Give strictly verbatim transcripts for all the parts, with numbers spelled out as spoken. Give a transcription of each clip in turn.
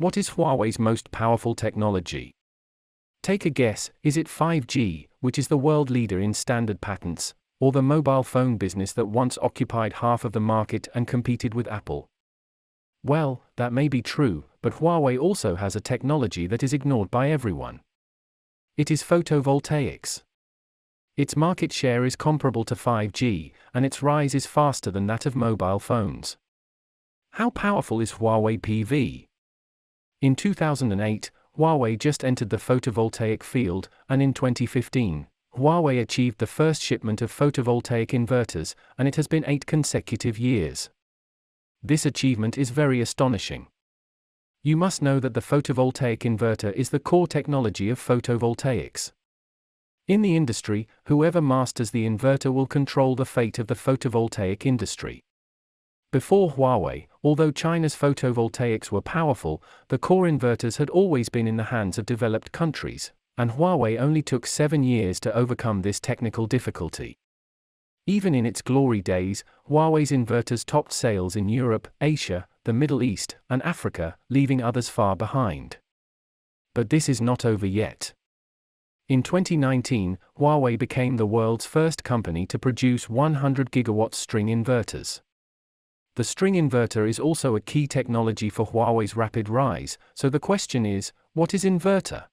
What is Huawei's most powerful technology? Take a guess, is it five G, which is the world leader in standard patents, or the mobile phone business that once occupied half of the market and competed with Apple? Well, that may be true, but Huawei also has a technology that is ignored by everyone. It is photovoltaics. Its market share is comparable to five G, and its rise is faster than that of mobile phones. How powerful is Huawei P V? In two thousand eight, Huawei just entered the photovoltaic field, and in twenty fifteen, Huawei achieved the first shipment of photovoltaic inverters, and it has been eight consecutive years. This achievement is very astonishing. You must know that the photovoltaic inverter is the core technology of photovoltaics. In the industry, whoever masters the inverter will control the fate of the photovoltaic industry. Before Huawei, although China's photovoltaics were powerful, the core inverters had always been in the hands of developed countries, and Huawei only took seven years to overcome this technical difficulty. Even in its glory days, Huawei's inverters topped sales in Europe, Asia, the Middle East, and Africa, leaving others far behind. But this is not over yet. In twenty nineteen, Huawei became the world's first company to produce one hundred gigawatt string inverters. The string inverter is also a key technology for Huawei's rapid rise, so the question is, what is inverter?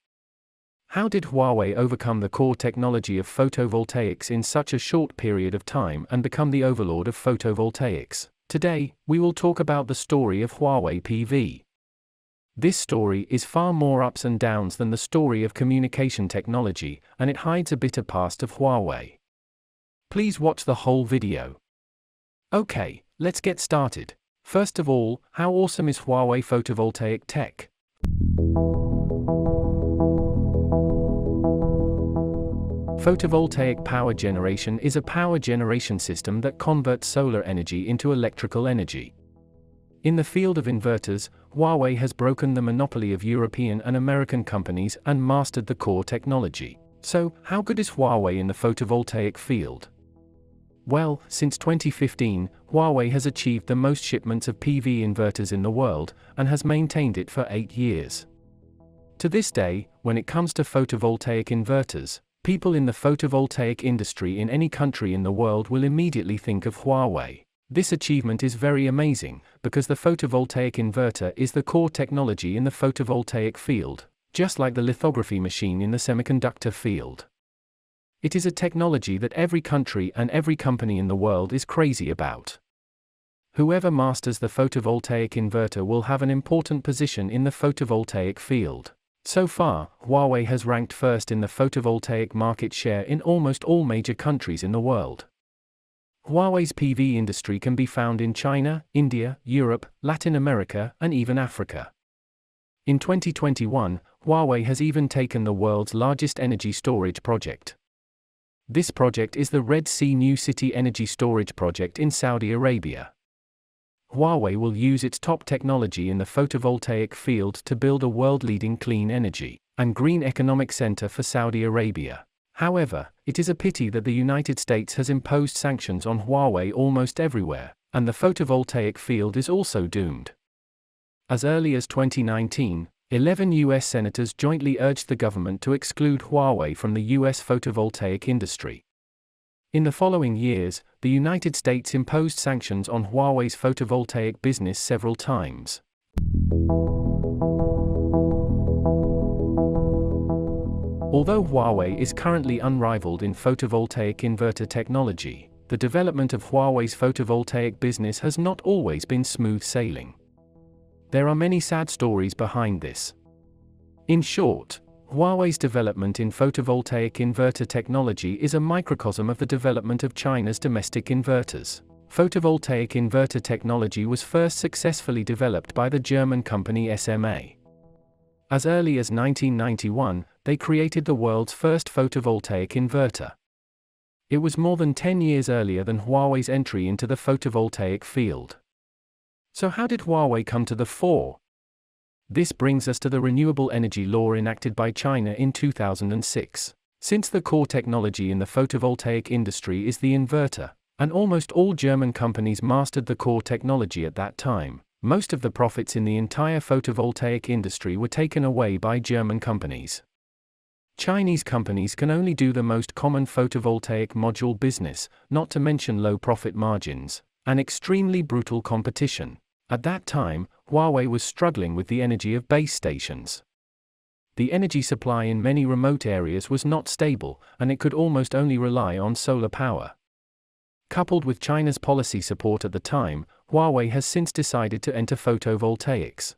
How did Huawei overcome the core technology of photovoltaics in such a short period of time and become the overlord of photovoltaics? Today, we will talk about the story of Huawei P V. This story is far more ups and downs than the story of communication technology, and it hides a bitter past of Huawei. Please watch the whole video. Okay. Let's get started. First of all, how awesome is Huawei photovoltaic tech? Photovoltaic power generation is a power generation system that converts solar energy into electrical energy. In the field of inverters, Huawei has broken the monopoly of European and American companies and mastered the core technology. So, how good is Huawei in the photovoltaic field? Well, since twenty fifteen, Huawei has achieved the most shipments of P V inverters in the world, and has maintained it for eight years. To this day, when it comes to photovoltaic inverters, people in the photovoltaic industry in any country in the world will immediately think of Huawei. This achievement is very amazing, because the photovoltaic inverter is the core technology in the photovoltaic field, just like the lithography machine in the semiconductor field. It is a technology that every country and every company in the world is crazy about. Whoever masters the photovoltaic inverter will have an important position in the photovoltaic field. So far, Huawei has ranked first in the photovoltaic market share in almost all major countries in the world. Huawei's P V industry can be found in China, India, Europe, Latin America, and even Africa. In twenty twenty-one, Huawei has even taken the world's largest energy storage project. This project is the Red Sea New City Energy Storage Project in Saudi Arabia. Huawei will use its top technology in the photovoltaic field to build a world-leading clean energy and green economic center for Saudi Arabia. However, it is a pity that the United States has imposed sanctions on Huawei almost everywhere, and the photovoltaic field is also doomed. As early as twenty nineteen, eleven U S senators jointly urged the government to exclude Huawei from the U S photovoltaic industry. In the following years, the United States imposed sanctions on Huawei's photovoltaic business several times. Although Huawei is currently unrivaled in photovoltaic inverter technology, the development of Huawei's photovoltaic business has not always been smooth sailing. There are many sad stories behind this. In short, Huawei's development in photovoltaic inverter technology is a microcosm of the development of China's domestic inverters. Photovoltaic inverter technology was first successfully developed by the German company S M A. As early as nineteen ninety-one, they created the world's first photovoltaic inverter. It was more than ten years earlier than Huawei's entry into the photovoltaic field. So how did Huawei come to the fore? This brings us to the renewable energy law enacted by China in two thousand six. Since the core technology in the photovoltaic industry is the inverter, and almost all German companies mastered the core technology at that time, Most of the profits in the entire photovoltaic industry were taken away by German companies. Chinese companies can only do the most common photovoltaic module business, not to mention low profit margins, and extremely brutal competition. At that time, Huawei was struggling with the energy of base stations. The energy supply in many remote areas was not stable, and it could almost only rely on solar power. Coupled with China's policy support at the time, Huawei has since decided to enter photovoltaics.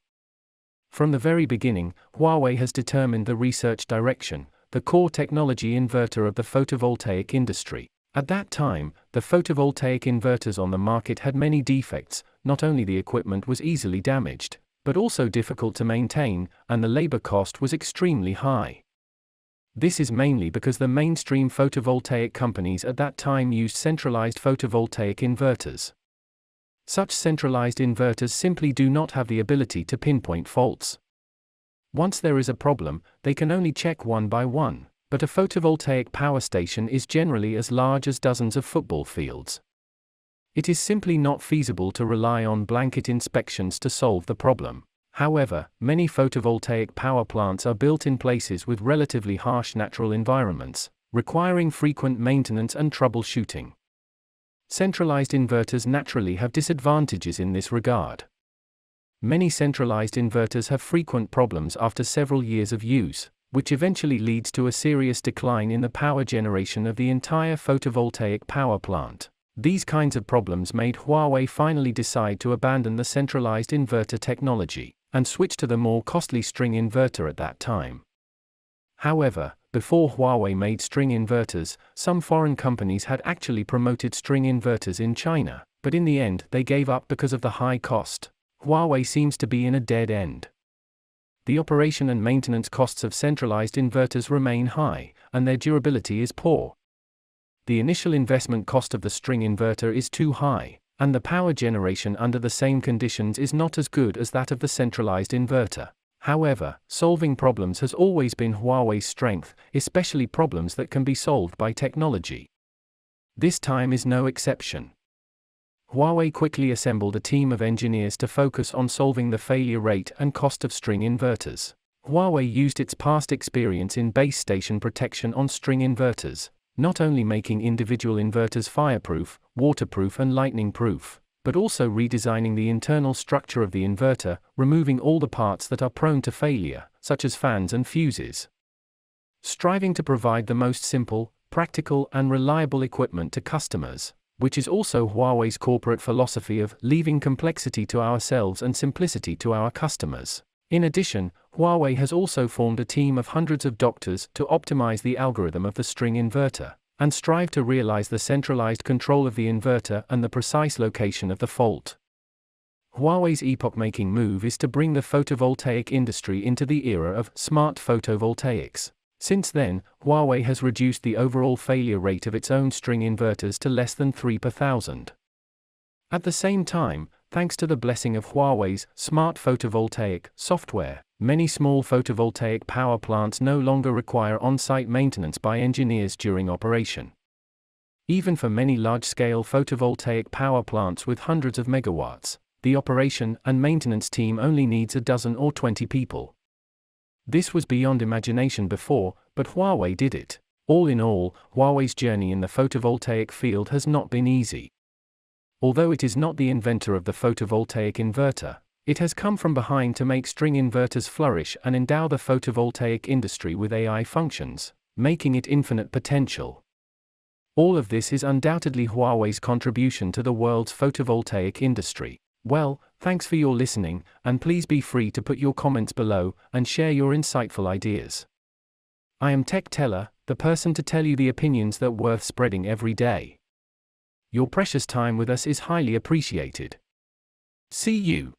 From the very beginning, Huawei has determined the research direction, the core technology inverter of the photovoltaic industry. At that time, the photovoltaic inverters on the market had many defects. Not only the equipment was easily damaged, but also difficult to maintain, and the labor cost was extremely high. This is mainly because the mainstream photovoltaic companies at that time used centralized photovoltaic inverters. Such centralized inverters simply do not have the ability to pinpoint faults. Once there is a problem, they can only check one by one, but a photovoltaic power station is generally as large as dozens of football fields. It is simply not feasible to rely on blanket inspections to solve the problem. However, many photovoltaic power plants are built in places with relatively harsh natural environments, requiring frequent maintenance and troubleshooting. Centralized inverters naturally have disadvantages in this regard. Many centralized inverters have frequent problems after several years of use, which eventually leads to a serious decline in the power generation of the entire photovoltaic power plant. These kinds of problems made Huawei finally decide to abandon the centralized inverter technology and switch to the more costly string inverter at that time. However, before Huawei made string inverters, some foreign companies had actually promoted string inverters in China, but in the end they gave up because of the high cost. Huawei seems to be in a dead end. The operation and maintenance costs of centralized inverters remain high, and their durability is poor. The initial investment cost of the string inverter is too high, and the power generation under the same conditions is not as good as that of the centralized inverter. However, solving problems has always been Huawei's strength, especially problems that can be solved by technology. This time is no exception. Huawei quickly assembled a team of engineers to focus on solving the failure rate and cost of string inverters. Huawei used its past experience in base station protection on string inverters, not only making individual inverters fireproof, waterproof and lightning-proof, but also redesigning the internal structure of the inverter, removing all the parts that are prone to failure, such as fans and fuses. Striving to provide the most simple, practical and reliable equipment to customers, which is also Huawei's corporate philosophy of leaving complexity to ourselves and simplicity to our customers. In addition, Huawei has also formed a team of hundreds of doctors to optimize the algorithm of the string inverter and strive to realize the centralized control of the inverter and the precise location of the fault. Huawei's epoch-making move is to bring the photovoltaic industry into the era of smart photovoltaics. Since then, Huawei has reduced the overall failure rate of its own string inverters to less than three per thousand. At the same time, thanks to the blessing of Huawei's smart photovoltaic software, many small photovoltaic power plants no longer require on-site maintenance by engineers during operation. Even for many large-scale photovoltaic power plants with hundreds of megawatts, the operation and maintenance team only needs a dozen or twenty people. This was beyond imagination before, but Huawei did it. All in all, Huawei's journey in the photovoltaic field has not been easy. Although it is not the inventor of the photovoltaic inverter, it has come from behind to make string inverters flourish and endow the photovoltaic industry with A I functions, making it infinite potential. All of this is undoubtedly Huawei's contribution to the world's photovoltaic industry. Well, thanks for your listening, and please be free to put your comments below and share your insightful ideas. I am Tech Teller, the person to tell you the opinions that are worth spreading every day. Your precious time with us is highly appreciated. See you.